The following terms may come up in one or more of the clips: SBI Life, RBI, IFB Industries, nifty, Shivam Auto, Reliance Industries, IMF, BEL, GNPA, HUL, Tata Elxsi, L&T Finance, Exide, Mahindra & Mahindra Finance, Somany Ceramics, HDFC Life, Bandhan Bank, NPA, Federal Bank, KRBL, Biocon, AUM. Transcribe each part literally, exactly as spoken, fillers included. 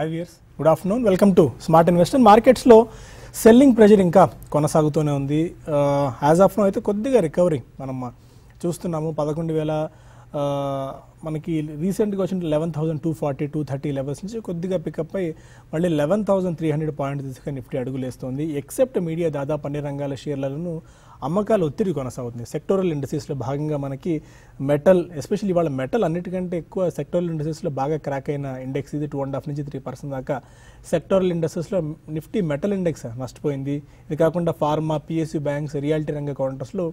Five years good afternoon welcome to smart investor. మార్కెట్స్లో selling pressure ఇంకా కొనసాగుతూనే ఉంది. యాజ్ ఆఫ్ నో అయితే కొద్దిగా రికవరీ మనం చూస్తున్నాము. పదకొండు వేల మనకి రీసెంట్గా వచ్చిన eleven thousand two forty two thirty levels నుంచి కొద్దిగా పికప్ అయ్యి మళ్ళీ eleven thousand three hundred point తీసుకొని నిఫ్టీ అడుగులేస్తుంది. ఎక్సెప్ట్ మీడియా దాదాపు అన్ని రంగాల షేర్లను అమ్మకాలు ఒత్తిడి కొనసాగుతుంది. సెక్టోరల్ ఇండస్ట్రీస్లో భాగంగా మనకి మెటల్, ఎస్పెషల్లీ వాళ్ళ మెటల్ అన్నిటికంటే ఎక్కువ సెక్టోరల్ ఇండస్ట్రీస్లో బాగా క్రాక్ అయిన ఇండెక్స్ ఇది. టూ అండ్ హాఫ్ నుంచి త్రీ పర్సెంట్ దాకా సెక్టోరల్ ఇండస్ట్రీస్లో నిఫ్టీ మెటల్ ఇండెక్స్ నష్టపోయింది. ఇది కాకుండా ఫార్మా, పిఎస్యూ బ్యాంక్స్, రియాలిటీ రంగ కౌంటర్స్లో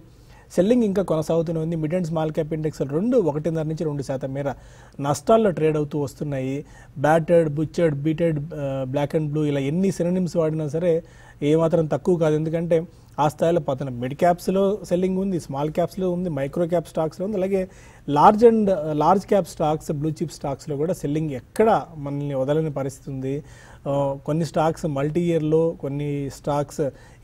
సెల్లింగ్ ఇంకా కొనసాగుతూనే ఉంది. Mid and small cap index రెండు ఒకటిన్నర నుంచి రెండు శాతం మేర నష్టాల్లో ట్రేడ్ అవుతూ వస్తున్నాయి. Battered, butchered, beaten, black and blue ఇలా ఎన్ని సినోనిమ్స్ వాడినా సరే ఏమాత్రం తక్కువ కాదు. ఎందుకంటే ఆ స్థాయిలో పతనం మిడ్ క్యాప్స్లో సెల్లింగ్ ఉంది, స్మాల్ క్యాప్స్లో ఉంది, మైక్రో క్యాప్ స్టాక్స్లో ఉంది, అలాగే large and large cap stocks, blue chip స్టాక్స్లో కూడా సెల్లింగ్ ఎక్కడ మనల్ని వదలని పరిస్థితి ఉంది. కొన్ని స్టాక్స్ మల్టీ ఇయర్లో, కొన్ని స్టాక్స్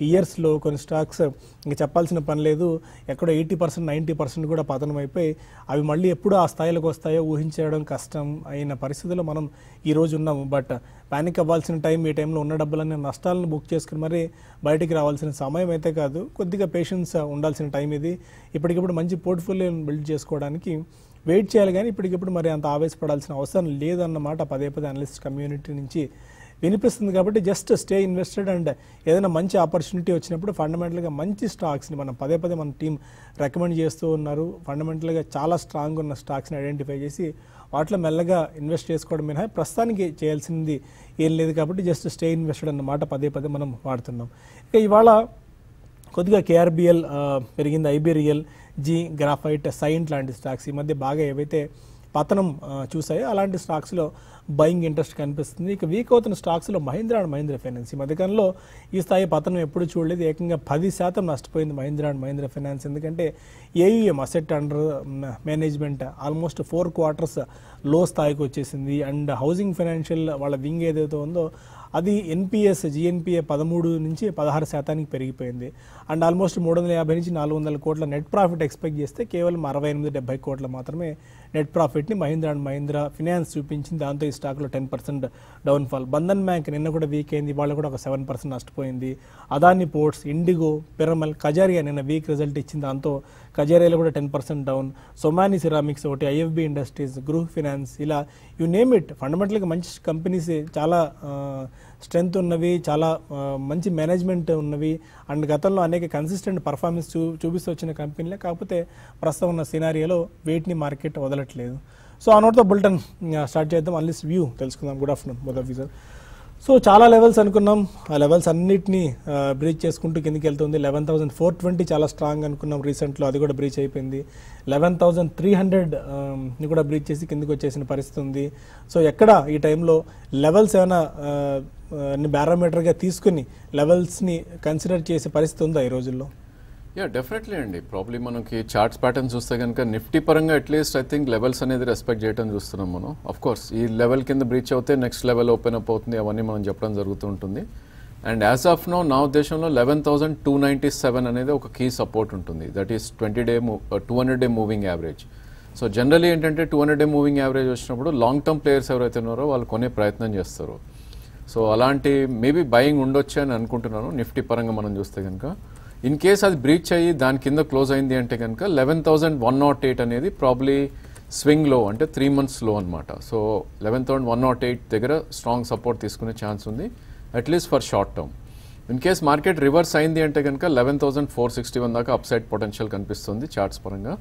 ఇయర్స్లో, కొన్ని స్టాక్స్ ఇంకా చెప్పాల్సిన పని లేదు, ఎక్కడో ఎయిటీ పర్సెంట్ నైంటీ పర్సెంట్ కూడా పతనం అయిపోయి అవి మళ్ళీ ఎప్పుడు ఆ స్థాయిలకు వస్తాయో ఊహించడం కష్టం అయిన పరిస్థితుల్లో మనం ఈరోజు ఉన్నాము. బట్ ప్యానిక్ అవ్వాల్సిన టైం ఈ టైంలో ఉన్న డబ్బులన్నీ నష్టాలను బుక్ చేసుకుని మరి బయటికి రావాల్సిన సమయం అయితే కాదు. కొద్దిగా పేషెన్స్ ఉండాల్సిన టైం ఇది. ఇప్పటికిప్పుడు మంచి పోర్ట్ఫోలియోని బిల్డ్ చేసుకోవడానికి వెయిట్ చేయాలి, కానీ ఇప్పటికిప్పుడు మరి అంత ఆవేశపడాల్సిన అవసరం లేదన్నమాట పదే పదే అనలిస్ట్ కమ్యూనిటీ నుంచి వినిపిస్తుంది. కాబట్టి జస్ట్ స్టే ఇన్వెస్టెడ్ అండ్ ఏదైనా మంచి ఆపర్చునిటీ వచ్చినప్పుడు ఫండమెంటల్గా మంచి స్టాక్స్ని మనం పదే పదే మన టీం రికమెండ్ చేస్తూ ఉన్నారు. ఫండమెంటల్గా చాలా స్ట్రాంగ్ ఉన్న స్టాక్స్ని ఐడెంటిఫై చేసి వాటిలో మెల్లగా ఇన్వెస్ట్ చేసుకోవడం మినహా ప్రస్తుతానికి చేయాల్సింది ఏం లేదు. కాబట్టి జస్ట్ స్టే ఇన్వెస్టెడ్ అన్నమాట పదే పదే మనం వాడుతున్నాం. ఇక ఇవాళ కొద్దిగా కేఆర్బిఎల్ పెరిగింది, ఐబీరియల్, జీ, గ్రాఫైట్, సైంట్ లాంటి స్టాక్స్ ఈ మధ్య బాగా ఏవైతే పతనం చూసాయో అలాంటి స్టాక్స్లో బయింగ్ ఇంట్రెస్ట్ కనిపిస్తుంది. ఇక వీక్ అవుతున్న స్టాక్స్లో మహీంద్రా అండ్ మహీంద్రా ఫైనాన్స్ ఈ మధ్యకాలంలో ఈ స్థాయి పతనం ఎప్పుడు చూడలేదు. ఏకంగా పది శాతం నష్టపోయింది మహీంద్రా అండ్ మహీంద్రా ఫైనాన్స్. ఎందుకంటే AUM asset under management almost four quarters లో స్థాయికి వచ్చేసింది. అండ్ హౌసింగ్ ఫైనాన్షియల్ వాళ్ళ వింగ్ ఏదైతే ఉందో అది ఎన్పిఎస్, జిఎన్పిఏ పదమూడు నుంచి పదహారు శాతానికి పెరిగిపోయింది. అండ్ ఆల్మోస్ట్ మూడు వందల యాభై నుంచి నాలుగు వందల కోట్ల నెట్ ప్రాఫిట్ ఎక్స్పెక్ట్ చేస్తే కేవలం అరవై ఎనిమిది డెబ్బై కోట్ల మాత్రమే నెట్ ప్రాఫిట్ని మహీంద్రా అండ్ మహీంద్రా ఫినాన్స్ చూపించింది. దాంతో ఈ స్టాక్లో ten percent downfall. Bandhan bank నిన్న కూడా వీక్ అయింది, వాళ్ళ కూడా ఒక సెవెన్ పర్సెంట్ నష్టపోయింది. అదాని పోర్ట్స్, ఇండిగో, పిరమల్, కజారియా నిన్న వీక్ రిజల్ట్ ఇచ్చింది, దాంతో కజారియాలో కూడా ten percent down. Somany ceramics ఒకటి, ఐఎఫ్బి ఇండస్ట్రీస్, గృహ ఫినాన్స్, ఇలా యు నేమ్ ఇట్. ఫండమెంటల్గా మంచి కంపెనీస్, చాలా స్ట్రెంత్ ఉన్నవి, చాలా మంచి మేనేజ్మెంట్ ఉన్నవి, అండ్ గతంలో అనేక కన్సిస్టెంట్ పర్ఫార్మెన్స్ చూ చూపిస్తూ వచ్చిన కంపెనీలే. కాకపోతే ప్రస్తుతం ఉన్న సినారియోలో వెయిట్ని మార్కెట్ వదలట్లేదు. సో ఆ నోట్తో బులెటిన్ స్టార్ట్ చేద్దాం, అన్లిస్ట్ వ్యూ తెలుసుకుందాం. Good afternoon both of you sir. So చాలా లెవెల్స్ అనుకున్నాం, ఆ లెవెల్స్ అన్నింటినీ బ్రీచ్ చేసుకుంటూ కిందికి వెళ్తుంది. లెవెన్ థౌసండ్ ఫోర్ ట్వంటీ చాలా స్ట్రాంగ్ అనుకున్నాం రీసెంట్లో, అది కూడా బ్రీచ్ అయిపోయింది. లెవెన్ థౌసండ్ త్రీ హండ్రెడ్ని కూడా బ్రీచ్ చేసి కిందికి వచ్చేసిన పరిస్థితి ఉంది. సో ఎక్కడ ఈ టైంలో లెవెల్స్ ఏమైనా బ్యారోమీటర్గా తీసుకుని లెవెల్స్ని కన్సిడర్ చేసే పరిస్థితి ఉందా ఈ రోజుల్లో? యా, డెఫినెట్లీ అండి. ప్రాబ్లీ మనకి చార్ట్స్ ప్యాటర్న్ చూస్తే కనుక నిఫ్టీ పరంగా అట్లీస్ట్ ఐ థింక్ లెవెల్స్ అనేది రెస్పెక్ట్ చేయడం చూస్తున్నాం మనం. ఆఫ్ కోర్స్ ఈ లెవెల్ కింద బ్రీచ్ అవుతే నెక్స్ట్ లెవెల్ ఓపెన్ అప్ అవుతుంది, అవన్నీ మనం చెప్పడం జరుగుతూ ఉంటుంది. అండ్ యాజ్ ఆఫ్ నో నా ఉద్దేశంలో eleven thousand two ninety seven అనేది ఒక కీ సపోర్ట్ ఉంటుంది. దట్ ఈస్ ట్వంటీ డే మూ two hundred day moving average. So generally ఏంటంటే two hundred day moving average వచ్చినప్పుడు లాంగ్ టర్మ్ ప్లేయర్స్ ఎవరైతే ఉన్నారో వాళ్ళు కొనే ప్రయత్నం చేస్తారు. సో అలాంటి మేబీ బయింగ్ ఉండొచ్చు అని అనుకుంటున్నాను నిఫ్టీ పరంగా మనం చూస్తే కనుక. ఇన్ కేస్ అది బ్రీచ్ అయ్యి దాని కింద క్లోజ్ అయింది అంటే కనుక eleven thousand one naught eight అనేది ప్రాబ్లీ స్వింగ్ లో, అంటే త్రీ మంత్స్ లో అనమాట. So eleven thousand one naught eight దగ్గర స్ట్రాంగ్ సపోర్ట్ తీసుకునే ఛాన్స్ ఉంది at least for short term. In case market reverse అయింది అంటే కనుక eleven thousand four sixty one దాకా అప్సైడ్ పొటెన్షియల్ కనిపిస్తుంది చార్ట్స్ పరంగా.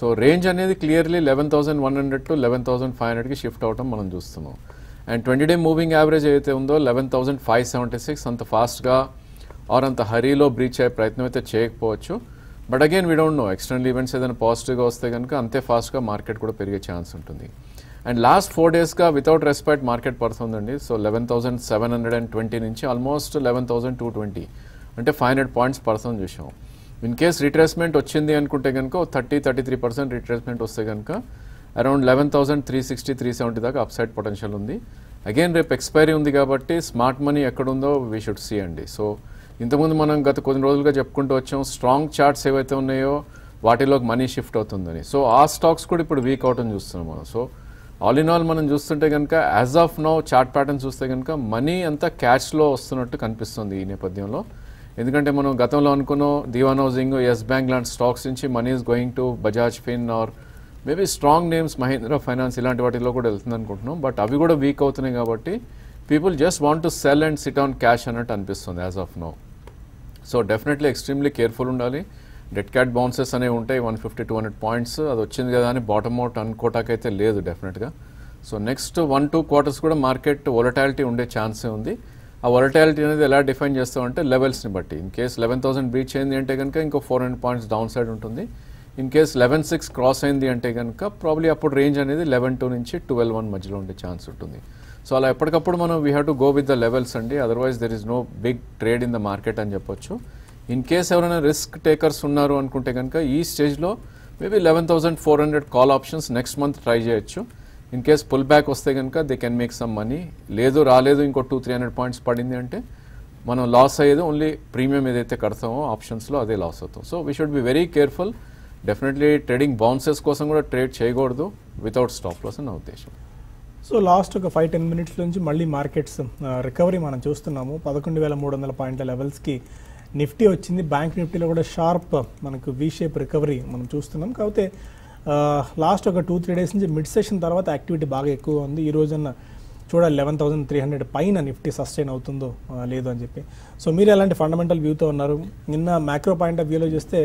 సో రేంజ్ అనేది clearly eleven thousand one hundred to eleven thousand five హండ్రెడ్కి షిఫ్ట్ అవటం మనం చూస్తున్నాం. And twenty day moving average ఏదైతే ఉందో eleven thousand five seventy six అంత ఫాస్ట్గా ఆర్ అంత హరీలో బ్రీచ్ అయ్యే ప్రయత్నం అయితే చేయకపోవచ్చు. But again we don't know, external events ఏదైనా పాజిటివ్గా వస్తే కనుక అంతే ఫాస్ట్గా మార్కెట్ కూడా పెరిగే ఛాన్స్ ఉంటుంది. అండ్ లాస్ట్ ఫోర్ డేస్గా వితౌట్ రెస్పెక్ట్ మార్కెట్ పడుతుందండి. So eleven thousand seven hundred and twenty నుంచి almost eleven thousand two twenty అంటే ఫైవ్ హండ్రెడ్ పాయింట్స్ పర్సెంట్ చూసాం. ఇన్ కేస్ రిట్రేస్మెంట్ వచ్చింది అనుకుంటే కనుక thirty thirty three percent retracement వస్తే కనుక around eleven thousand three sixty three seventy దాకా upside potential ఉంది. అగైన్ రేపు ఎక్స్పైరీ ఉంది కాబట్టి స్మార్ట్ మనీ ఎక్కడుందో వీ షుడ్ సీ అండి. సో ఇంతకుముందు మనం గత కొన్ని రోజులుగా చెప్పుకుంటూ వచ్చాం స్ట్రాంగ్ చార్ట్స్ ఏవైతే ఉన్నాయో వాటిలోకి మనీ షిఫ్ట్ అవుతుందని. సో ఆ స్టాక్స్ కూడా ఇప్పుడు వీక్ అవటం చూస్తున్నాం మనం. సో ఆల్ ఇన్ ఆల్ మనం చూస్తుంటే కనుక as of now chart pattern చూస్తే కనుక మనీ అంతా క్యాష్లో వస్తున్నట్టు కనిపిస్తుంది ఈ నేపథ్యంలో. ఎందుకంటే మనం గతంలో అనుకున్న దివాన్ హౌసింగ్, ఎస్ బ్యాంక్ లాంటి స్టాక్స్ నుంచి money is going to Bajaj fin or maybe strong names Mahindra finance ఇలాంటి వాటిలో కూడా వెళ్తుంది అనుకుంటున్నాం. బట్ అవి కూడా వీక్ అవుతున్నాయి కాబట్టి people just want to sell and sit on cash అన్నట్టు అనిపిస్తుంది as of now. So definitely extremely careful ఉండాలి. డెడ్ క్యాట్ బౌన్సెస్ అనేవి ఉంటాయి one fifty two hundred points, అది వచ్చింది కదా అని బాటమ్ అవుట్ అనుకోటాకైతే లేదు డెఫినెట్గా. So next one two quarters కూడా మార్కెట్ వొలటాలిటీ ఉండే ఛాన్సే ఉంది. ఆ వొలటాలిటీ అనేది ఎలా డిఫైన్ చేస్తామంటే లెవెల్స్ని బట్టి. In case eleven thousand breach అయింది అంటే కనుక ఇంకో four hundred points down side ఉంటుంది. In case eleven six cross అయింది అంటే కనుక ప్రాబ్లీ అప్పుడు రేంజ్ అనేది లెవెన్ టూ నుంచి ట్వెల్వ్ వన్ మధ్యలో ఉండే ఛాన్స్ ఉంటుంది. సో అలా ఎప్పటికప్పుడు మనం we have to go with the levels అండి, otherwise there is no big trade in the market అని చెప్పొచ్చు. ఇన్ కేస్ ఎవరైనా రిస్క్ టేకర్స్ ఉన్నారు అనుకుంటే కనుక ఈ స్టేజ్లో maybe eleven thousand four hundred call options next month try చేయొచ్చు. ఇన్ కేస్ పుల్ బ్యాక్ వస్తే కనుక they can make some money. లేదు రాలేదు ఇంకో టూ త్రీ హండ్రెడ్ పాయింట్స్ పడింది అంటే మనం లాస్ అయ్యేది ఓన్లీ ప్రీమియం ఏదైతే కడతామో ఆప్షన్స్లో అదే లాస్ అవుతాం. So we should be very careful. Definitely trading bounces కోసం కూడా ట్రేడ్ చేయకూడదు వితౌట్ స్టాప్ లాస్ అని నా ఉద్దేశం. సో లాస్ట్ ఒక ఫైవ్ టెన్ మినిట్స్ నుంచి మళ్ళీ మార్కెట్స్ రికవరీ మనం చూస్తున్నాము. పదకొండు వేల మూడు వందల పాయింట్ల లెవెల్స్కి నిఫ్టీ వచ్చింది. బ్యాంక్ నిఫ్టీలో కూడా షార్ప్ మనకు వీ షేప్ రికవరీ మనం చూస్తున్నాం. కాకపోతే లాస్ట్ ఒక టూ త్రీ డేస్ నుంచి మిడ్ సెషన్ తర్వాత యాక్టివిటీ బాగా ఎక్కువ ఉంది. ఈ రోజున చూడాలి లెవెన్ థౌసండ్ త్రీ హండ్రెడ్ పైన నిఫ్టీ సస్టైన్ అవుతుందో లేదో అని చెప్పి. సో మీరు ఎలాంటి ఫండమెంటల్ వ్యూతో ఉన్నారు? నిన్న మ్యాక్రో పాయింట్ ఆఫ్ వ్యూలో చూస్తే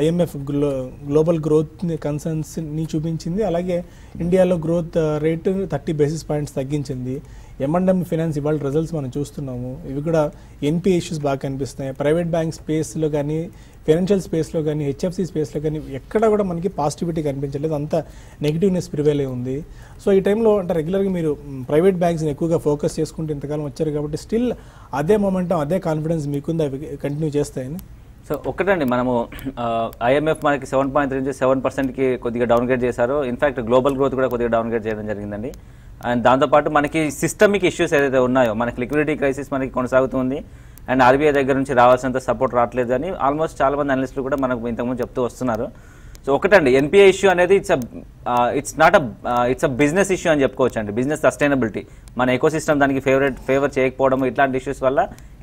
ఐఎంఎఫ్ గ్లో గ్లోబల్ గ్రోత్ని కన్సర్న్స్ని చూపించింది. అలాగే ఇండియాలో growth rate thirty basis points తగ్గించింది. ఎమ్ఎండ్ఎం ఫినాన్స్ ఇవాళ రిజల్ట్స్ మనం చూస్తున్నాము. ఇవి కూడా ఎన్పిఏ ఇష్యూస్ బాగా కనిపిస్తున్నాయి. ప్రైవేట్ బ్యాంక్ స్పేస్లో కానీ ఫైనాన్షియల్ స్పేస్లో కానీ హెచ్ఎఫ్సి స్పేస్లో కానీ ఎక్కడ కూడా మనకి పాజిటివిటీ కనిపించలేదు, అంతా నెగిటివ్నెస్ ప్రివేల్ అయి ఉంది. సో ఈ టైంలో అంటే రెగ్యులర్గా మీరు ప్రైవేట్ బ్యాంక్స్ని ఎక్కువగా ఫోకస్ చేసుకుంటూ ఇంతకాలం వచ్చారు కాబట్టి స్టిల్ అదే మొమెంటం అదే కాన్ఫిడెన్స్ మీకుంది, అవి కంటిన్యూ చేస్తాయని? సో ఒకటండి, మనము ఐఎంఎఫ్ మనకి సెవెన్ పాయింట్ త్రీ నుంచి సెవెన్ పర్సెంట్కి కొద్దిగా డౌన్గ్రేడ్ చేశారు. ఇన్ఫ్యాక్ట్ గ్లోబల్ గ్రోత్ కూడా కొద్దిగా డౌన్గ్రేడ్ చేయడం జరిగిందండి. అండ్ దాంతోపాటు మనకి సిస్టమిక్ ఇష్యూస్ ఏదైతే ఉన్నాయో, మనకి లిక్విడిటీ క్రైసిస్ మనకి కొనసాగుతుంది. అండ్ ఆర్బీఐ దగ్గర నుంచి రావాల్సినంత సపోర్ట్ రావట్లేదు అని ఆల్మోస్ట్ చాలామంది అనలిస్టులు కూడా మనకు ఇంతకుముందు చెప్తూ వస్తున్నారు. సో ఒకటండి, ఎన్పిఏ ఇష్యూ అనేది it's it's not a it's a business issue అని చెప్పుకోవచ్చు అండి. బిజినెస్ సస్టైనబిలిటీ మన ఎకోసిస్టమ్ దానికి ఫేవరెట్ ఫేవర్ చేయకపోవడం ఇట్లాంటి ఇష్యూస్ వల్ల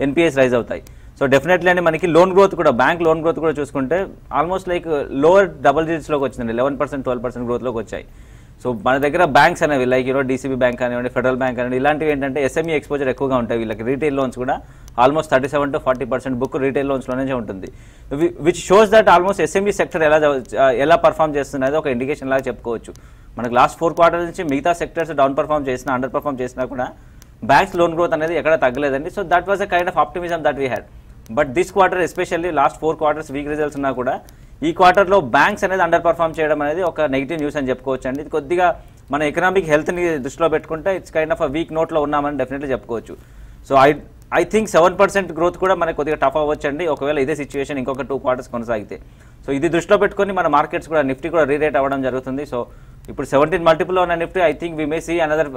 ఎన్పిఏస్ రైజ్ అవుతాయి. సో డెఫినెట్లీ అండి, మనకి లోన్ గ్రోత్ కూడా బ్యాంక్ లోన్ గ్రోత్ కూడా చూసుకుంటే ఆల్మోస్ట్ లైక్ లోవర్ డబల్ డిజిట్స్లోకి వచ్చిందండి. లెవెన్ పర్సెంట్ ట్వెల్వ్ పర్సెంట్ గ్రోత్లోకి వచ్చాయి. సో మన దగ్గర బ్యాంక్స్ అనేవి లైక్ ఈరోజు డీసీబీ బ్యాంక్ కానివ్వండి, ఫెడరల్ బ్యాంక్ కానివ్వండి, ఇలాంటివి ఏంటంటే ఎస్ఎంఈ ఎక్స్పోజర్ ఎక్కువగా ఉంటాయి. వీళ్ళకి రీటైల్ లోన్స్ కూడా almost thirty seven to forty percent book retail లోన్స్లోనే ఉంటుంది, which shows that almost SME sector ఎలా ఎలా పర్ఫామ్ చేస్తున్నది ఒక ఇండికేషన్ లాగా చెప్పుకోవచ్చు. మనకు లాస్ట్ ఫోర్ క్వార్టర్ నుంచి మిగతా సెక్టర్స్ డౌన్ పర్ఫామ్ చేసినా అండర్ పర్ఫామ్ చేసినా కూడా బ్యాంక్స్ లోన్ గ్రోత్ అనేది ఎక్కడ తగ్గలేదండి. So that was a kind of optimism that we had. But this quarter especially last four quarters weak results ఉన్నా కూడా ఈ క్వార్టర్లో బ్యాంక్స్ అనేది అండర్ పర్ఫామ్ చేయడం అనేది ఒక నెగిటివ్ న్యూస్ అని చెప్పుకోవచ్చు అండి. ఇది కొద్దిగా మన ఎకనామిక్ హెల్త్ని దృష్టిలో పెట్టుకుంటే it's kind of a weak నోట్లో ఉన్నామని డెఫినెట్లీ చెప్పుకోవచ్చు. So I I think seven percent growth కూడా మనకు కొద్దిగా టఫ్ అవ్వచ్చు అండి ఒకవేళ ఇదే సిచ్యువేషన్ ఇంకొక టూ క్వార్టర్స్ కొనసాగితే. సో ఇది దృష్టిలో పెట్టుకొని మన మార్కెట్స్ కూడా నిఫ్టీ కూడా రీరేట్ అవ్వడం జరుగుతుంది. సో ఇప్పుడు సెవెంటీన్ మల్టిపుల్లో ఉన్న Nifty I think we may see another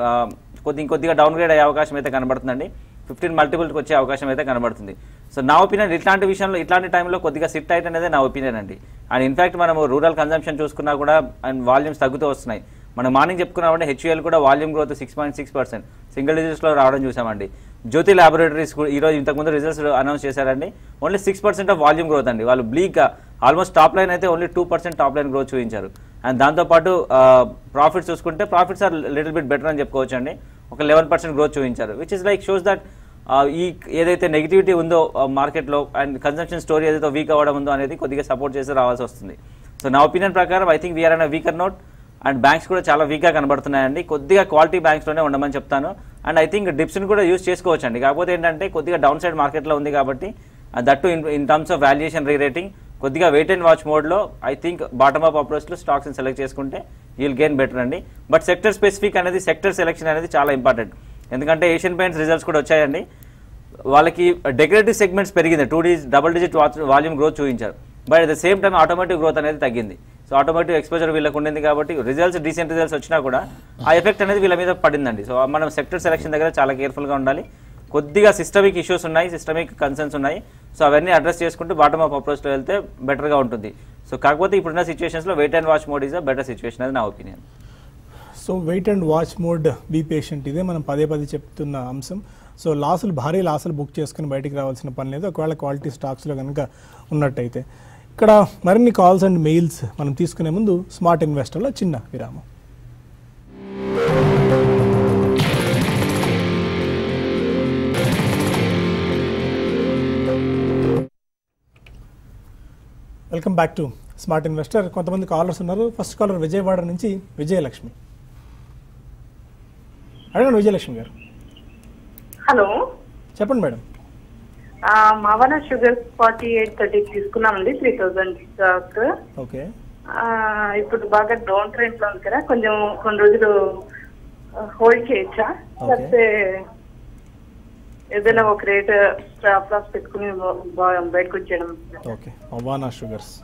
కొద్ది ఇంకొద్దిగా డౌన్గ్రేడ్ అయ్యే అవకాశం అయితే కనబడుతుందండి. ఫిఫ్టీన్ మల్టిపుల్కి వచ్చే అవకాశం అయితే కనబడుతుంది. సో నా ఒపీనియన్ ఇట్లాంటి విషయంలో ఇట్లాంటి టైంలో కొద్దిగా సిట్ టైట్ అనేది నా ఒపీనియన్ అండి. అండ్ ఇన్ఫ్యాక్ట్ మనము రూరల్ కన్జంప్షన్ చూసుకున్నా కూడా అండ్ వాల్యూమ్స్ తగ్గుతూ వస్తున్నాయి. మనం మార్నింగ్ చెప్పుకున్నామంటే హెచ్యుఎల్ కూడా volume growth six point six percent single డిజిట్స్లో రావడం చూసామండి. జ్యోతి ల్యాబొరేటరీస్ కూడా ఈరోజు ఇంతకుముందు రిజల్ట్స్ అనౌన్స్ చేశారండి. Only six percent of volume growth అండి. వాళ్ళు బ్లీక్గా ఆల్మోస్ట్ టాప్ లైన్ అయితే only two percent top line growth చూపించారు. అండ్ దాంతోపాటు ప్రాఫిట్స్ చూసుకుంటే profits are little bit better అని చెప్పుకోవచ్చు అండి. ఒక లెవెన్ పర్సెంట్ గ్రోత్ చూపించారు, which is like shows that ఈ ఏదైతే నెగిటివిటీ ఉందో మార్కెట్లో అండ్ కన్సంప్షన్ స్టోరీ ఏదైతే వీక్ అవ్వడం ఉందో అనేది కొద్దిగా సపోర్ట్ చేసి రావాల్సి వస్తుంది. సో నా ఒపీనియన్ ప్రకారం I think we are on weaker note and banks కూడా చాలా వీక్గా కనబడుతున్నాయండి. కొద్దిగా క్వాలిటీ బ్యాంక్స్లోనే ఉండమని చెప్తాను. అండ్ ఐ థింక్ డిప్స్ని కూడా యూజ్ చేసుకోవచ్చు అండి. కాకపోతే ఏంటంటే కొద్దిగా డౌన్ సైడ్ మార్కెట్లో ఉంది కాబట్టి that in in terms of valuation rerating కొద్దిగా వెయిట్ అండ్ వాచ్ మోడ్లో ఐ థింక్ బాటమ్ అప్ అప్రోచ్లో స్టాక్స్ని సెలెక్ట్ చేసుకుంటే యూల్ గెయిన్ బెటర్ అండి. బట్ సెక్టర్ స్పెసిఫిక్ అనేది సెక్టర్ సెలెక్షన్ అనేది చాలా ఇంపార్టెంట్. ఎందుకంటే ఏషియన్ పెయింట్స్ రిజల్ట్స్ కూడా వచ్చాయండి. వాళ్ళకి డెకరేటివ్ సెగ్మెంట్స్ పెరిగింది, two digit double digit volume growth చూపించారు. But at the same time automotive growth అనేది తగ్గింది. సో ఆటోమేటివ్ ఎక్స్పోజర్ వీళ్ళకు ఉండింది కాబట్టి రిజల్ట్స్ డీసెంట్ రిజల్ట్స్ వచ్చినా కూడా ఆ ఎఫెక్ట్ అనేది వీళ్ళ మీద పడిందండి. సో మనం సెక్టర్ సెలెక్షన్ దగ్గర చాలా కేర్ఫుల్గా ఉండాలి. కొద్దిగా సిస్టమిక్ ఇష్యూస్ ఉన్నాయి, సిస్టమిక్ కన్సర్న్స్ ఉన్నాయి. సో అవన్నీ అడ్రస్ చేసుకుంటూ బాటమ్ ఆఫ్ అప్రోచ్లో వెళ్తే బెటర్గా ఉంటుంది. సో కాకపోతే ఇప్పుడున్న సిచ్యువేషన్స్లో wait and watch mode is a better situation అది నా opinion. So so wait and watch mode, be patient, ఇదే మనం పదే పదే చెప్తున్న అంశం. సో లాసులు భారీ లాసులు బుక్ చేసుకుని బయటికి రావాల్సిన పని లేదు ఒకవేళ క్వాలిటీ స్టాక్స్లో కనుక ఉన్నట్టయితే. ఇక్కడ మరిన్ని కాల్స్ అండ్ మెయిల్స్ మనం తీసుకునే ముందు స్మార్ట్ ఇన్వెస్టర్లో చిన్న విరామం. Welcome back to smart investor. కొంతమంది కాలర్స్ ఉన్నారు. ఫస్ట్ కాలర్ విజయవాడ నుంచి విజయలక్ష్మి. అడగండి విజయలక్ష్మి గారు. హలో చెప్పండి మేడం. అవనా షుగర్ ఫార్టీ ఎయిట్ థర్టీ తీసుకున్నామండి, త్రీ థౌజండ్ స్టాక్. ఓకే, ఇప్పుడు బాగా డౌన్ ట్రెండ్ లో ఉంది కదా, కొంచెం కొన్ని రోజులు హోల్డ్ చేయొచ్చా లేకపోతే ఏదైనా ఒక రేట్ స్టాప్ లాస్ పెట్టుకుని బయటకు వచ్చేయడం? ఓకే, అవనా షుగర్స్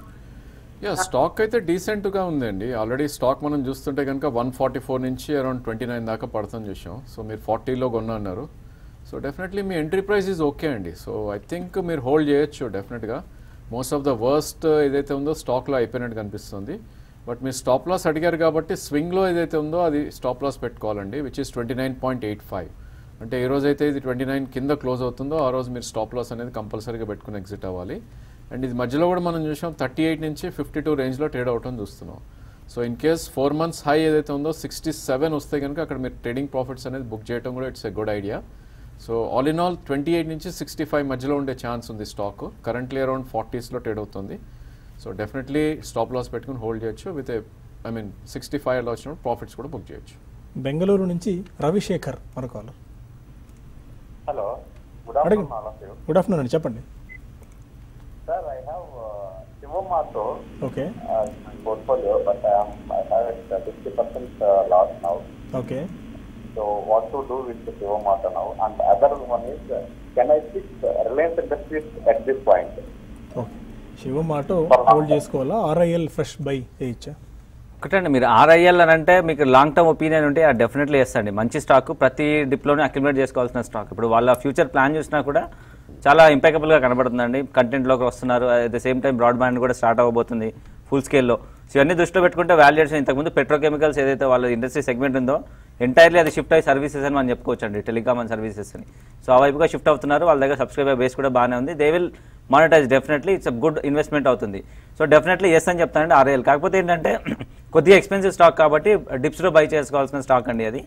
యా స్టాక్ అయితే డీసెంట్గా ఉందండి. ఆల్రెడీ స్టాక్ మనం చూస్తుంటే కనుక వన్ ఫార్టీ ఫోర్ నుంచి అరౌండ్ ట్వంటీ నైన్ దాకా పడతాం చూసాం. సో మీరు ఫార్టీలో కొన్న అన్నారు. సో డెఫినెట్లీ మీ ఎంట్రీ ప్రైస్ ఈజ్ ఓకే అండి. సో ఐ థింక్ మీరు హోల్డ్ చేయొచ్చు డెఫినెట్గా. మోస్ట్ ఆఫ్ ద వర్స్ట్ ఏదైతే ఉందో స్టాక్లో అయిపోయినట్టు కనిపిస్తుంది. బట్ మీరు స్టాప్ లాస్ అడిగారు కాబట్టి స్వింగ్లో ఏదైతే ఉందో అది స్టాప్ లాస్ పెట్టుకోవాలండి, which is twenty nine point eight five అంటే ఏ రోజైతే ఇది ట్వంటీ నైన్ కింద క్లోజ్ అవుతుందో ఆ రోజు మీరు స్టాప్ లాస్ అనేది కంపల్సరీగా పెట్టుకుని ఎగ్జిట్ అవ్వాలి. అండ్ ఇది మధ్యలో కూడా మనం చూసాం థర్టీ ఎయిట్ నుంచి ఫిఫ్టీ టూ రేంజ్లో ట్రేడ్ అవటం చూస్తున్నాం. So in case four months high ఏదైతే ఉందో సిక్స్టీ సెవెన్ వస్తే కనుక అక్కడ మీరు ట్రేడింగ్ ప్రాఫిట్స్ అనేది బుక్ చేయడం కూడా it's a good idea. So all in all twenty eight నుంచి సిక్స్టీ ఫైవ్ మధ్యలో ఉండే ఛాన్స్ ఉంది స్టాక్. కరెంట్లీ అరౌండ్ ఫార్టీస్లో ట్రేడ్ అవుతుంది. సో డెఫినెట్లీ స్టాప్ లాస్ పెట్టుకుని హోల్డ్ చేయొచ్చు. With I mean sixty five అలా వచ్చినప్పుడు ప్రాఫిట్స్ కూడా బుక్ చేయొచ్చు. బెంగళూరు నుంచి రవిశేఖర్ మనకాల్. హలో గుడ్ ఆఫ్టర్నూన్ అండి, చెప్పండి. Sir, I have uh, Shivam Auto. Okay. Uh, in my portfolio, but I am I have it uh, fifty percent uh, loss now. Okay. So what to do with the Shivam Auto now? And other one is, uh, can I fix uh, Reliance Industries at this point? Okay. Shivam Auto hold chesukovala, R I L fresh buy each. ఒకటండి, మీరు RIL అని అంటే మీకు long term opinion ఉంటే అది definitely వేస్తండి. మంచి stock, ప్రతి డిప్లోనే accumulate చేసుకోవాల్సిన స్టాక్. ఇప్పుడు వాళ్ళ ఫ్యూచర్ ప్లాన్ చూసినా కూడా చాలా ఇంపాకబుల్గా కనబడుతుందండి. కంటెంట్లోకి వస్తున్నారు, at the same time broadband కూడా స్టార్ట్ అవ్వబోతుంది ఫుల్ స్కేల్లో. సో ఇవన్నీ దృష్టిలో పెట్టుకుంటే వాల్యుయేషన్, ఇంతకుముందు పెట్రోకెమికల్స్ ఏదైతే వాళ్ళ ఇండస్ట్రీ సెగ్మెంట్ ఉందో ఎంటైర్లీ అది షిఫ్ట్ అయ్యి సర్వీసెస్ అని మనం చెప్పుకోవచ్చు అండి, టెలికామ్ అండ్ సర్వీసెస్ అని. సో ఆ వైపుగా షిఫ్ట్ అవుతున్నారు. వాళ్ళ దగ్గర సబ్స్క్రైబర్ బేస్ కూడా బాగానే ఉంది. They will monetise definitely, it's a good investment అవుతుంది. సో డెఫినెట్లీ ఎస్ అని చెప్తానండి ఆర్ఐఎల్. కాకపోతే ఏంటంటే కొద్దిగా ఎక్స్పెన్సివ్ స్టాక్ కాబట్టి డిప్స్లో బై చేసుకోవాల్సిన స్టాక్ అండి అది.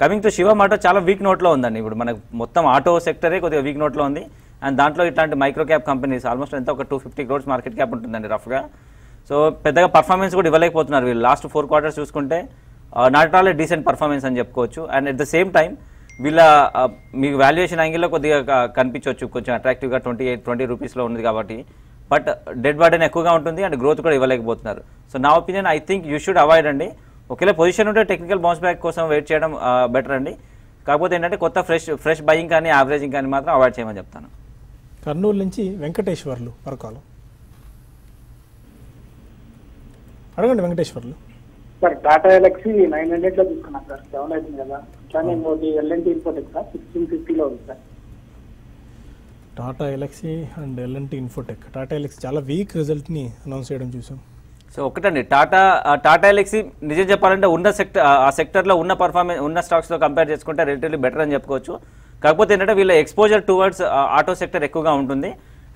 కమింగ్ టు శివం ఆటో చాలా వీక్ నోట్లో ఉందండి. ఇప్పుడు మనకు మొత్తం ఆటో సెక్టరే కొద్దిగా వీక్ నోట్లో ఉంది. అండ్ దాంట్లో ఇట్లాంటి మైక్రో క్యాప్ కంపెనీస్ ఆల్మోస్ట్ ఎంత ఒక two fifty crores market cap ఉంటుందండి రఫ్గా. సో పెద్దగా పర్ఫార్మెన్స్ కూడా ఇవ్వలేకపోతున్నారు వీళ్ళు. లాస్ట్ ఫోర్ క్వార్టర్స్ చూసుకుంటే not all a decent performance అని చెప్పుకోవచ్చు. And at the same time వీళ్ళ మీకు వాల్యుయేషన్ యాంగిల్లో కొద్దిగా కనిపించవచ్చు, కొంచెం అట్రాక్టివ్గా ట్వంటీ ఎయిట్ ట్వంటీ రూపీస్లో ఉన్నది కాబట్టి. బట్ డెడ్ బర్డెన్ ఎక్కువగా ఉంటుంది అండ్ గ్రోత్ కూడా ఇవ్వలేకపోతున్నారు. సో నా opinion I think you should avoid అండి. ఒకవేళ పొజిషన్ ఉంటే టెక్నికల్ బౌన్స్ బ్యాక్ కోసం వెయిట్ చేయడం బెటర్ అండి. కాకపోతే ఏంటంటే కొత్త ఫ్రెష్ ఫ్రెష్ బయింగ్ కానీ యావరేజింగ్ కానీ మాత్రం అవాయిడ్ చేయమని చెప్తాను. కర్నూలు నుంచి వెంకటేశ్వర్లు వరకాలు. అడగండి వెంకటేశ్వర్లు. సార్ టాటా ఎలక్సీ నైన్ హండ్రెడ్లో తీసుకున్నాను సార్, డౌన్ అవుతుంది కదా. కానీ ఇంకోటి ఎల్ఎన్టీ ఇన్ఫోటెక్ సార్ సిక్స్టీన్ ఫిఫ్టీలో ఉంది sir. Tata Elxsi and LNT Infotech. Tata Elxsi చాలా వీక్ రిజల్ట్ని అనౌన్స్ చేయడం చూసాం. సో ఒకటండి, టాటా టాటా ఎలక్సీ నిజం చెప్పాలంటే ఉన్న సెక్టర్ ఆ సెక్టర్లో ఉన్న పర్ఫార్మెన్స్ ఉన్న స్టాక్స్తో కంపేర్ చేసుకుంటే రిలేటివ్లీ బెటర్ అని చెప్పుకోవచ్చు. కాకపోతే ఏంటంటే వీళ్ళ ఎక్స్పోజర్ టువర్డ్స్ ఆటో సెక్టర్ ఎక్కువగా ఉంటుంది.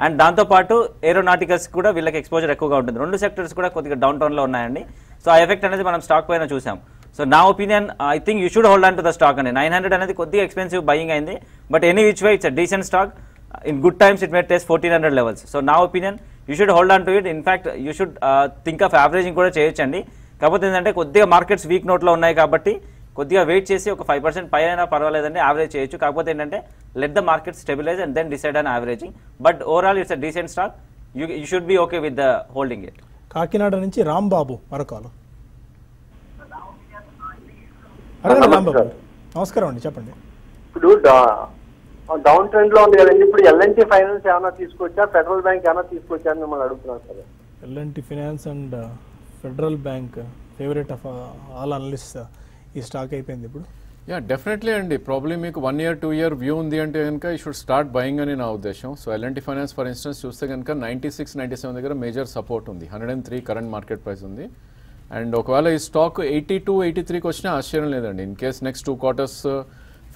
అండ్ దాంతోపాటు ఏరోనాటికల్స్ కూడా వీళ్ళకి ఎక్స్పోజర్ ఎక్కువగా ఉంటుంది. రెండు సెక్టర్స్ కూడా కొద్దిగా డౌన్ టౌన్లో ఉన్నాయండి. సో ఆ ఎఫెక్ట్ అనేది మనం స్టాక్ పైన చూసాం. సో నా opinion I think you should hold on to the stock అండి. నైన్ హండ్రెడ్ అనేది కొద్దిగా ఎక్స్పెన్సివ్ బయింగ్ అయింది. But any which way it's a decent stock. In good times it may test fourteen hundred levels. So నా opinion you should hold on to it. In fact you should think of averaging కూడా చేయొచ్చండి. కాకపోతే ఏంటంటే కొద్దిగా markets week నోట్లో ఉన్నాయి కాబట్టి కొద్దిగా వెయిట్ చేసి ఒక ఫైవ్ పర్సెంట్ పై అయినా పర్వాలేదండి, యావరేజ్ చేయొచ్చు. కాకపోతే ఏంటంటే let the market stabilise and then decide on averaging. But overall it's a decent stock, you you should be okay with the holding it. Kakinada నుంచి రాంబాబు వరకాలు. నమస్కారం అండి, చెప్పండి. ఇప్పుడు డౌన్ ట్రెండ్ లో ఉంది కదండి, ఇప్పుడు ఎల్ఎన్టీ ఫైనాన్స్ ఏమైనా తీసుకోవచ్చా, ఫెడరల్ బ్యాంక్ ఏమైనా తీసుకోవచ్చా అని మిమ్మల్ని అడుగుతున్నాను sir. LNT finance and Federal Bank favourite of all analyst ఈ స్టాక్ అయిపోయింది ఇప్పుడు. యా డెఫినెట్లీ అండి. ప్రాబ్లీ మీకు one year two year view ఉంది అంటే కనుక యూ షుడ్ స్టార్ట్ బయింగ్ అని నా ఉద్దేశం. So LNT finance for instance చూస్తే కనుక నైంటీ సిక్స్ నైంటీ సెవెన్ దగ్గర మేజర్ సపోర్ట్ ఉంది, hundred and three current market price ఉంది. And okala is stock eighty-two, eighty-three question ఆశ్చర్యం లేదండి. In case next two quarters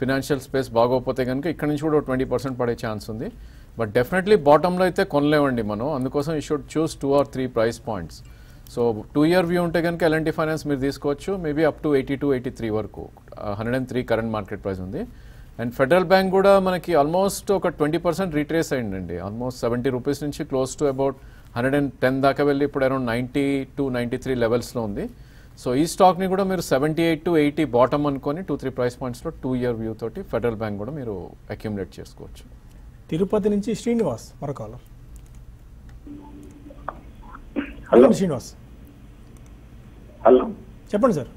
financial space బాగోకపోతే గనుక ఇక్కడ నుంచి కూడా twenty percent పడే ఛాన్స్ ఉంది. But definitely bottom లో అయితే కొనలేవండి మనం. అందుకోసం you should choose two or three price points. So two year view ఉంటే గనుక L and T Finance మీరు తీసుకోవచ్చు. Maybe up to eighty-two, eighty-three వరకు one oh three current market price ఉంది. And Federal Bank కూడా మనకి ఆల్మోస్ట్ ఒక twenty percent retrace అయ్యిందండి. Almost seventy rupees నుంచి close to about one hundred ten దాకా వెళ్ళి ఇప్పుడు అరౌండ్ ninety to ninety-three లెవెల్స్లో ఉంది. సో ఈ స్టాక్ని కూడా మీరు seventy-eight to eighty బాటమ్ అనుకొని టూ త్రీ ప్రైస్ పాయింట్స్లో టూ ఇయర్ వ్యూ తోటి ఫెడరల్ బ్యాంక్ కూడా మీరు అక్యుములేట్ చేసుకోవచ్చు. తిరుపతి నుంచి శ్రీనివాస్ మరో కాలర్. హలో శ్రీనివాస్. హలో చెప్పండి sir.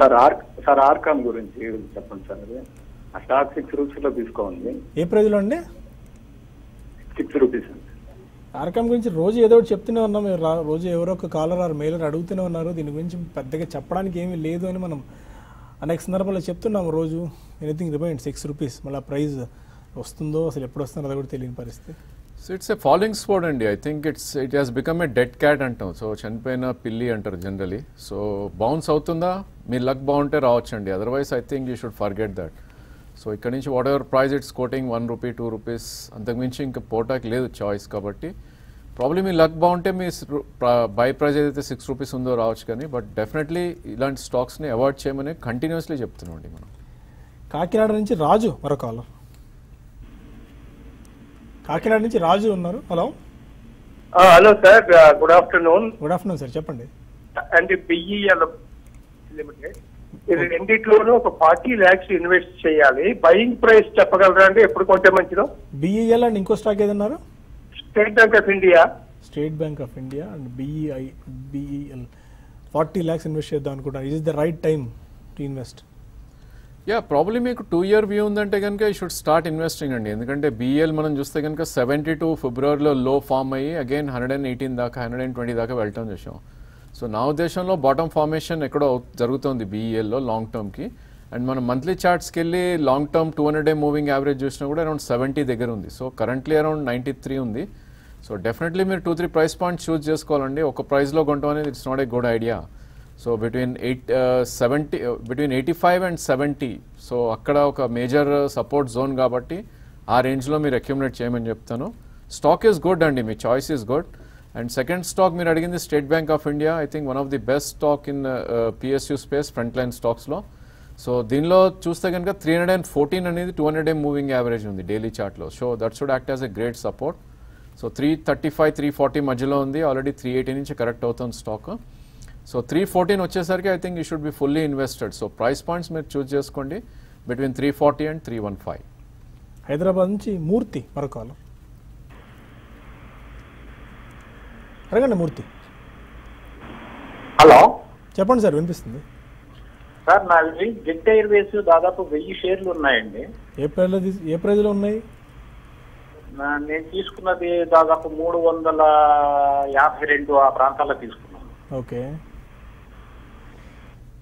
Sir R sir RCom గురించి చెప్పండి సార్. ఆ స్టాక్ సిక్స్ రూపీస్లో తీసుకోండి. ఏ ప్రైజ్లో అండి? సిక్స్ రూపీస్ అండి. ఆర్కామ్ గురించి రోజు ఏదో ఒకటి చెప్తూనే ఉన్నాం మీరు. రోజు ఎవరో ఒక కాలర్ ఆర్ మెయిలర్ అడుగుతూనే ఉన్నారు. దీని గురించి పెద్దగా చెప్పడానికి ఏమీ లేదు అని మనం అనేక సందర్భాల్లో చెప్తున్నాము. రోజు ఎనీథింగ్ రిమైండ్ సిక్స్ రూపీస్ మళ్ళీ ప్రైజ్ వస్తుందో అసలు ఎప్పుడు వస్తుందో అది కూడా తెలియని పరిస్థితి. So it's a following sport అండి. I think it's it has become a dead cat అంటాం. సో చనిపోయిన పిల్లి అంటారు జనరలీ. సో బౌన్స్ అవుతుందా మీ లక్ బాగుంటే రావచ్చండి. Otherwise I think you should forget that. So ఇక్కడ నుంచి whatever price it's quoting one rupee two rupees అంతకుమించి ఇంకా పోటాకి లేదు చాయిస్. కాబట్టి ప్రాబ్లీ మీ లక్ బాగుంటే మీ బై ప్రైజ్ ఏదైతే సిక్స్ రూపీస్ ఉందో రావచ్చు. కానీ బట్ డెఫినెట్లీ ఇలాంటి స్టాక్స్ని అవాయిడ్ చేయమని కంటిన్యూస్లీ చెప్తున్నాం అండి మనం. కాకినాడ నుంచి రాజు మరో కాలర్. కాకినాడ నుంచి రాజు ఉన్నారు. Hello. Hello sir, good afternoon. Good afternoon sir, చెప్పండి. అంటే బిఈఎల్ లిమిటెడ్ రెండిట్లోనూ ఒక ఫార్టీ ల్యాక్స్ ఇన్వెస్ట్ చేయాలి. బయింగ్ ప్రైస్ చెప్పగలరా అండి ఎప్పుడు కొంటే మంచిదో? బిఈఎల్ అండ్ ఇంకో స్టాక్ ఏదన్నారు? State Bank of India. State Bank of India and BEI BEL forty lakhs invest చేద్దాం అనుకుంటాను. Is is the right time to invest? Yeah, probably మీకు టూ ఇయర్ వ్యూ ఉందంటే కనుక యూ షుడ్ స్టార్ట్ ఇన్వెస్టింగ్ అండి. ఎందుకంటే BEL మనం చూస్తే కనుక సెవెంటీ టూ ఫిబ్రవరిలో లో ఫామ్ అయ్యి అగైన్ హండ్రెడ్ అండ్ ఎయిటీన్ దాకా హండ్రెడ్ అండ్ ట్వంటీ దాకా వెళ్ళటం చూసాం. సో నా ఉద్దేశంలో బాటమ్ ఫార్మేషన్ ఎక్కడో జరుగుతుంది బిఈఎల్లో లాంగ్ టర్మ్కి. అండ్ మనం మంత్లీ చార్ట్స్కి వెళ్ళి long term two hundred day moving average చూసినా కూడా అరౌండ్ సెవెంటీ దగ్గర ఉంది. So currently around ninety three ఉంది. సో డెఫినెట్లీ మీరు two three price points choose చేసుకోవాలండి. ఒక ప్రైస్లో కొంటాం అనేది it's not a good idea. So between eight seventy between eighty five and seventy so అక్కడ ఒక మేజర్ సపోర్ట్ జోన్ కాబట్టి ఆ రేంజ్లో మీరు అక్యుములేట్ చేయమని చెప్తాను. స్టాక్ ఈజ్ గుడ్ అండి, మీ choice is good. And second stock మీరు అడిగింది State Bank of India. I think one of the best stock in PSU space front line స్టాక్స్లో. సో దీనిలో చూస్తే కనుక త్రీ హండ్రెడ్ అండ్ ఫోర్టీన్ అనేది two hundred day moving average ఉంది daily చార్ట్లో. So that should act as a great support. So three thirty five three forty మధ్యలో ఉంది. Already three eighty నుంచి కరెక్ట్ అవుతుంది స్టాక్. సో త్రీ ఫోర్టీన్ వచ్చేసరికి I think you should be fully invested. So price points మీరు choose చేసుకోండి between three forty and three one five Hyderabad నుంచి మూర్తి మరొక అడగండి. మూర్తి. హలో, చెప్పండి సార్, వినిపిస్తుంది సార్. నాది జెట్ ఎయిర్వేస్ దాదాపు వెయ్యి షేర్లు ఉన్నాయండి. ఏ ప్రైజ్లో ఏ ప్రైజ్లో ఉన్నాయి? నేను తీసుకున్నది దాదాపు మూడు వందల యాభై రెండు ఆ ప్రాంతాల్లో తీసుకున్నాను. ఓకే,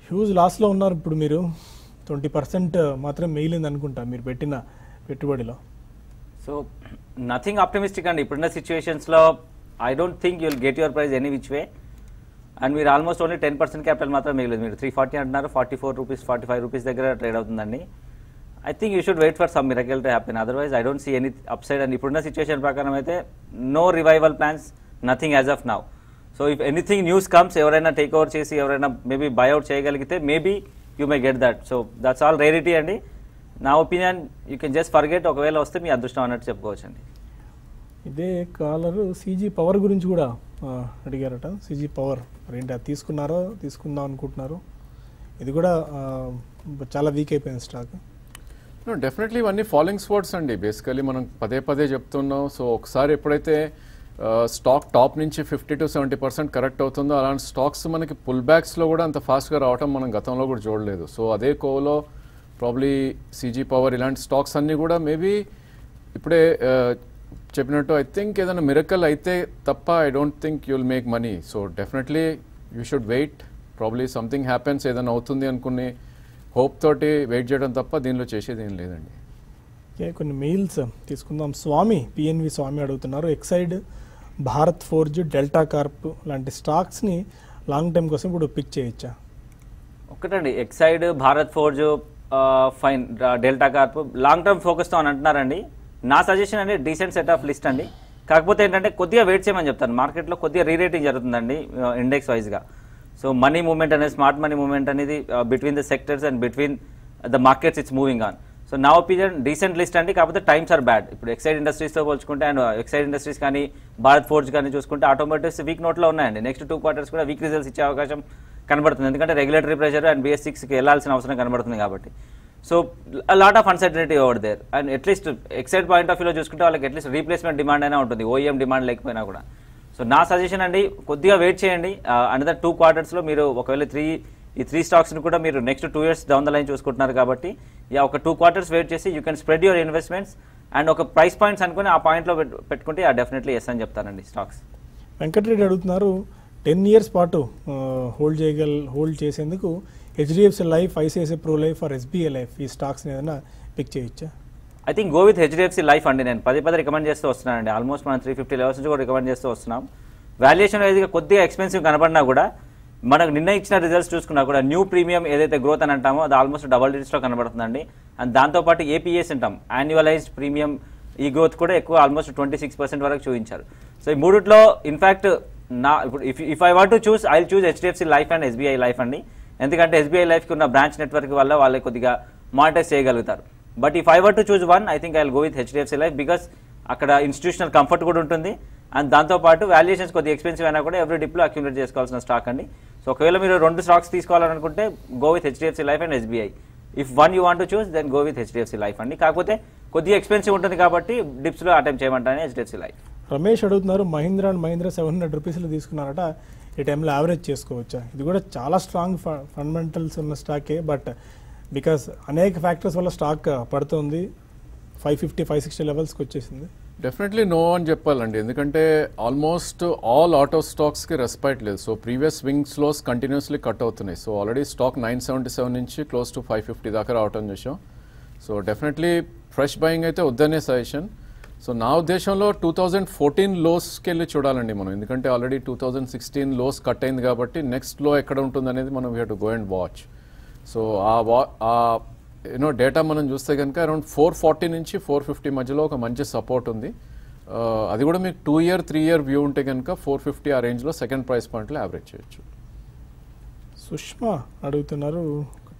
హ్యూజ్ లాస్లో ఉన్నారు ఇప్పుడు మీరు. ట్వంటీ పర్సెంట్ మాత్రం మిగిలింది అనుకుంటా మీరు పెట్టిన పెట్టుబడిలో. సో నథింగ్ ఆప్టిమిస్టిక్ అండి ఇప్పుడున్న సిచ్యువేషన్స్లో. I don't think you will get your price any which way, and we are almost only ten percent capital matra migilindi. Meer three forty antunaru, forty-four rupees, forty-five rupees daggara trade avutundandi. I think you should wait for some miracle to happen, otherwise I don't see any upside. And ippudunna situation prakaram aithe no revival plans, nothing as of now. So if anything news comes, evaraina take over chesi evaraina maybe buy out cheyagalagithe maybe you may get that. So that's all rarity andi. Na opinion you can just forget. Okavela vaste mi adrushtam annattu cheppukochandi. ఇదే caller CG Power గురించి కూడా అడిగారట. CG power ఏంటి అది తీసుకున్నారో తీసుకుందాం అనుకుంటున్నారు? ఇది కూడా చాలా వీక్ అయిపోయింది స్టాక్. డెఫినెట్లీ ఇవన్నీ ఫాలోయింగ్ స్పాట్స్ అండి. బేసికలీ మనం పదే పదే చెప్తున్నాం. సో ఒకసారి ఎప్పుడైతే స్టాక్ టాప్ నుంచి fifty to seventy percent correct అవుతుందో అలాంటి స్టాక్స్ మనకి పుల్ బ్యాక్స్లో కూడా అంత ఫాస్ట్గా రావటం మనం గతంలో కూడా చూడలేదు. సో అదే కోవలో ప్రాబ్లీ సీజీ పవర్ ఇలాంటి స్టాక్స్ అన్నీ కూడా మేబీ ఇప్పుడే చెప్పినట్టు ఐ థింక్ ఏదైనా మిరకల్ అయితే తప్ప I don't think you will make money. So definitely you should wait. Probably something happens ఏదైనా అవుతుంది అనుకుని హోప్ తోటి వెయిట్ చేయడం తప్ప దీనిలో చేసేది ఏం లేదండి. ఓకే, కొన్ని మెయిల్స్ తీసుకుందాం. స్వామి పిఎన్వి స్వామి అడుగుతున్నారు, Exide, Bharat Forge, Delta Corp లాంటి స్టాక్స్ని లాంగ్ టైం కోసం ఇప్పుడు పిక్ చేయొచ్చా? ఒకటండి Exide, Bharat Forge, fine, Delta Corp long term ఫోకస్తో అని అంటున్నారండి. నా సజెషన్ అండి డీసెంట్ సెట్ ఆఫ్ లిస్ట్ అండి. కాకపోతే ఏంటంటే కొద్దిగా వెయిట్ చేయమని చెప్తాను. మార్కెట్లో కొద్దిగా రీరేటింగ్ జరుగుతుందండి ఇండెక్స్ వైజ్గా. సో మనీ మూమెంట్ అనేది, స్మార్ట్ మనీ మూమెంట్ అనేది between the sectors and between the markets it's moving on. So నా ఒపీనియన్ డీసెంట్ లిస్ట్ అండి. కాకపోతే టైమ్స్ ఆర్ బ్యాడ్. ఇప్పుడు ఎక్సైడ్ ఇండస్ట్రీస్తో పోల్చుకుంటే అండ్ ఎక్సైడ్ ఇండస్ట్రీస్ కానీ భారత్ ఫోర్జ్ కానీ చూసుకుంటే ఆటోమేటిక్స్ వీక్ నోట్లో ఉన్నాయండి. నెక్స్ట్ టూ క్వార్టర్స్ కూడా వీక్ రిజల్ట్స్ ఇచ్చే అవకాశం కనబడుతుంది. ఎందుకంటే రెగ్యులేటరీ ప్రెషర్ అండ్ బిఎస్ సిక్స్కి వెళ్లాల్సిన అవసరం కనబడుతుంది కాబట్టి. So lot of uncertainty over there. And at least Exide point of వ్యూలో చూసుకుంటే వాళ్ళకి అట్లీస్ట్ రీప్లేస్మెంట్ డిమాండ్ అయినా ఉంటుంది, ఓఈఎం డిమాండ్ లేకపోయినా కూడా. సో నా సజెషన్ అండి కొద్దిగా వెయిట్ చేయండి. అనదర్ టూ క్వార్టర్స్లో మీరు ఒకవేళ త్రీ ఈ త్రీ స్టాక్స్ని కూడా మీరు next two years down the line చూసుకుంటున్నారు కాబట్టి ఒక టూ క్వార్టర్స్ వెయిట్ చేసి you can spread your investments and ఒక ప్రైస్ పాయింట్స్ అనుకుని ఆ పాయింట్లో పెట్టుకుంటే ఆ డెఫినెట్లీ ఎస్ అని చెప్తానండి. స్టాక్స్ వెంకటరెడ్డి అడుగుతున్నారు టెన్ ఇయర్స్ పాటు హోల్డ్ చేయగల హోల్డ్ చేసేందుకు HDFC Life, ICICI Pro life or SBI Life ఈ స్టాక్స్ని ఏదైనా పిక్ చేయొచ్చా? I think go with HDFC life అండి. నేను పది పది రికమెండ్ చేస్తూ వస్తున్నానండి. ఆల్మోస్ట్ మనం త్రీ ఫిఫ్టీ లెవెల్స్ నుంచి కూడా రికమెండ్ చేస్తూ వస్తున్నాం. వాల్యుయేషన్ వైజ్గా కొద్దిగా ఎక్స్పెన్సివ్ కనపడినా కూడా మనకు నిన్న ఇచ్చిన రిజల్ట్స్ చూసుకున్నా కూడా న్యూ ప్రీమియం ఏదైతే గ్రోత్ అని అంటామో అది ఆల్మోస్ట్ డబల్ డిజిట్స్లో కనబడుతుందండి. అండ్ దాంతోపాటు ఏపీఎస్ అంటాం, యాన్యువలైజ్డ్ ప్రీమియం, ఈ గ్రోత్ కూడా ఎక్కువ ఆల్మోస్ట్ ట్వంటీ సిక్స్ పర్సెంట్ వరకు చూపించారు. సో ఈ మూడిట్లో ఇన్ఫ్యాక్ట్ నా ఇప్పుడు if if I want to choose I will choose HDFC life and SBI Life అండి. ఎందుకంటే ఎస్బీఐ లైఫ్కి ఉన్న బ్రాంచ్ నెట్వర్క్ వల్ల వాళ్ళు కొద్దిగా మానిటైజ్ చేయగలుగుతారు. But if I want to choose one I think I will go with HDFC life because అక్కడ institutional comfort కూడా ఉంటుంది అండ్ దాంతోపాటు వాల్యుయేషన్స్ కొద్దిగా ఎక్స్పెన్సివ్ అయినా కూడా ఎవ్రీ డిప్లో అక్యుములేట్ చేసుకోవాల్సిన స్టాక్ అండి. సో ఒకవేళ మీరు రెండు స్టాక్స్ తీసుకోవాలనుకుంటే go with HDFC life and SBI. If one you want to choose then go with HDFC life అండి. కాకపోతే కొద్దిగా ఎక్స్పెన్సివ్ ఉంటుంది కాబట్టి డిప్స్లో అటెంప్ట్ చేయమంటానే హెచ్డిఎఫ్సి లైఫ్. రమేష్ అడుగుతున్నారు Mahindra and Mahindra seven hundred రూపీస్లో తీసుకున్నారట, ఈ టైంలో యావరేజ్ చేసుకోవచ్చా? ఇది కూడా చాలా స్ట్రాంగ్ ఫండమెంటల్స్ ఉన్న స్టాకే, బట్ బికాస్ అనేక ఫ్యాక్టర్స్ వల్ల స్టాక్ పడుతుంది, ఫైవ్ ఫిఫ్టీ ఫైవ్ సిక్స్టీ లెవెల్స్కి వచ్చేసింది. డెఫినెట్లీ నో అని చెప్పాలండి. ఎందుకంటే ఆల్మోస్ట్ ఆల్ ఆటో స్టాక్స్కి రెస్పెక్ట్ లేదు. So previous swing lows continuously cut అవుతున్నాయి. So already stock nine seventy seven నుంచి క్లోజ్ టు ఫైవ్ ఫిఫ్టీ దాకా రావటం చూసాం. సో డెఫినెట్లీ ఫ్రెష్ బయింగ్ అయితే వద్దనే సజెషన్. సో నా ఉద్దేశంలో టూ థౌజండ్ ఫోర్టీన్ లోస్కి వెళ్ళి చూడాలండి మనం. ఎందుకంటే already two thousand sixteen lows cut అయింది కాబట్టి నెక్స్ట్ లో ఎక్కడ ఉంటుంది అనేది మనం we have to go and watch. So ఆ వా యూనో డేటా మనం చూస్తే కనుక అరౌండ్ ఫోర్ ఫార్టీ నుంచి ఫోర్ ఫిఫ్టీ మధ్యలో ఒక మంచి సపోర్ట్ ఉంది. అది కూడా మీకు two year three year view ఉంటే కనుక ఫోర్ ఫిఫ్టీ ఆ రేంజ్లో సెకండ్ ప్రైస్ పాయింట్లో యావరేజ్ చేయొచ్చు. సుష్మా అడుగుతున్నారు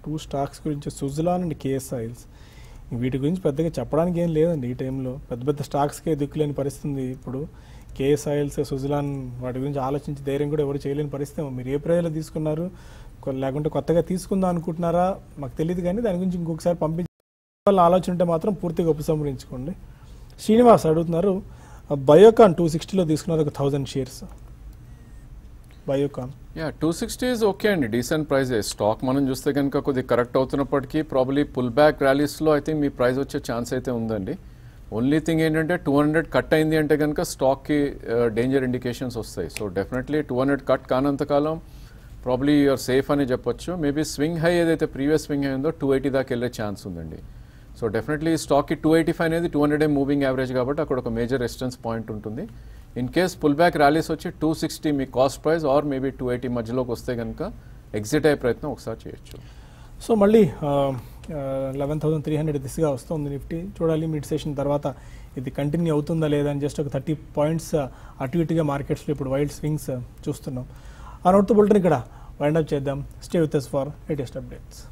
టూ స్టాక్స్ గురించి, సుజలాన్ అండ్ కేఎస్ఐఎల్స్. వీటి గురించి పెద్దగా చెప్పడానికి ఏం లేదండి ఈ టైంలో. పెద్ద పెద్ద స్టాక్స్కే దిక్కులేని పరిస్థితి ఇప్పుడు. కేఎస్ఐఎల్స్, సుజలాన్ వాటి గురించి ఆలోచించి ధైర్యం కూడా ఎవరు చేయలేని పరిస్థితి. మీరు ఏ ప్రైజ్లో తీసుకున్నారు, లేకుంటే కొత్తగా తీసుకుందాం అనుకుంటున్నారా మాకు తెలియదు, కానీ దాని గురించి ఇంకొకసారి పంపించే వాళ్ళ ఆలోచన ఉంటే మాత్రం పూర్తిగా ఉపసంహరించుకోండి. శ్రీనివాస్ అడుగుతున్నారు బయోకాన్ టూ సిక్స్టీలో తీసుకున్నారు ఒక thousand shares. Biocon yeah two sixty is okay అండి, డీసెంట్ ప్రైజ్. స్టాక్ మనం చూస్తే కనుక కొద్దిగా కరెక్ట్ అవుతున్నప్పటికీ ప్రాబ్లీ పుల్ బ్యాక్ ర్యాలీస్లో అయితే మీ ప్రైజ్ వచ్చే ఛాన్స్ అయితే ఉందండి. ఓన్లీ థింగ్ ఏంటంటే టూ హండ్రెడ్ కట్ అయింది అంటే కనుక స్టాక్కి డేంజర్ ఇండికేషన్స్ వస్తాయి. So definitely two hundred cut కానంతకాలం ప్రాబ్లీ యూఆర్ సేఫ్ అని చెప్పొచ్చు. మేబీ స్వింగ్ హై ఏదైతే ప్రీవియస్ స్వింగ్ హై ఉందో టూ ఎయిటీ దాకా వెళ్ళే ఛాన్స్ ఉందండి. సో డెఫినెట్లీ ఈ స్టాక్కి టూ ఎయిటీ ఫైవ్ అనేది టూ హండ్రెడ్ ఏ మూవింగ్ యావరేజ్ కాబట్టి అక్కడ ఒక మేజర్ రెసిస్టెన్స్ పాయింట్ ఉంటుంది. In case pull back rallies వచ్చి టూ సిక్స్టీ మీ cost price or maybe two eighty మధ్యలోకి వస్తే కనుక ఎగ్జిట్ అయ్యే ప్రయత్నం ఒకసారి చేయొచ్చు. సో మళ్ళీ లెవెన్ థౌసండ్ త్రీ హండ్రెడ్ దిస్గా వస్తుంది నిఫ్టీ, చూడాలి మిడ్ సెషన్ తర్వాత ఇది కంటిన్యూ అవుతుందా లేదా అని. జస్ట్ ఒక థర్టీ పాయింట్స్ అటు ఇటుగా మార్కెట్స్లో ఇప్పుడు వైల్డ్ స్వింగ్స్ చూస్తున్నాం. ఆ నోట్తో బుల్టన్ ఇక్కడ వైండ్ అప్ చేద్దాం. Stay with us for latest updates.